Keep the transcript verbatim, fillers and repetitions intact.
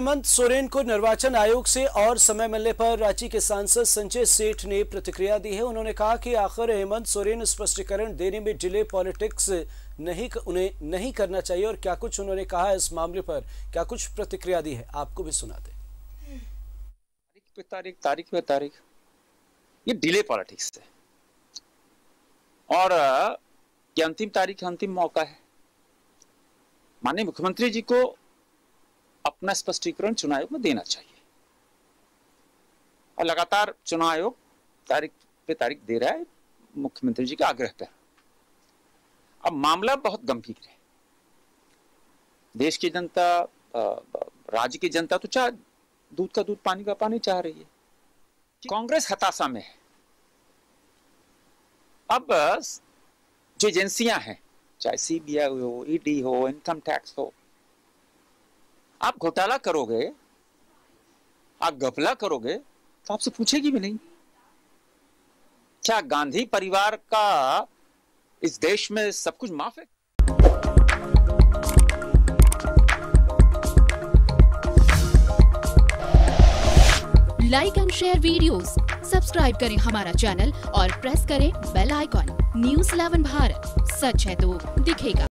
हेमंत सोरेन को निर्वाचन आयोग से और समय मिलने पर रांची के सांसद संजय सेठ ने प्रतिक्रिया दी है। उन्होंने कहा कि आखिर हेमंत सोरेन स्पष्टीकरण देने में डिले पॉलिटिक्स नहीं उन्हें नहीं करना चाहिए। और क्या कुछ उन्होंने कहा इस मामले पर, क्या कुछ प्रतिक्रिया दी है, आपको भी सुनाते। तारीख पे तारीख, तारीख पे तारीख, ये डिले पॉलिटिक्स है। और ये अंतिम तारीख अंतिम मौका है। माननीय मुख्यमंत्री जी को अपना स्पष्टीकरण चुनाव आयोग में देना चाहिए। और लगातार चुनाव आयोग तारीख पे तारीख दे रहा है मुख्यमंत्री जी के आग्रह पर। अब मामला बहुत गंभीर है। देश की जनता, राज्य की जनता तो चाह दूध का दूध पानी का पानी चाह रही है। कांग्रेस हताशा में है। अब जो एजेंसियां हैं, चाहे सीबीआई हो, ईडी हो, इनकम टैक्स हो, आप घोटाला करोगे, आप घपला करोगे तो आपसे पूछेगी भी नहीं। क्या गांधी परिवार का इस देश में सब कुछ माफ है? Like and share videos, subscribe करें हमारा चैनल और प्रेस करें bell icon. News eleven Bharat, सच है तो दिखेगा।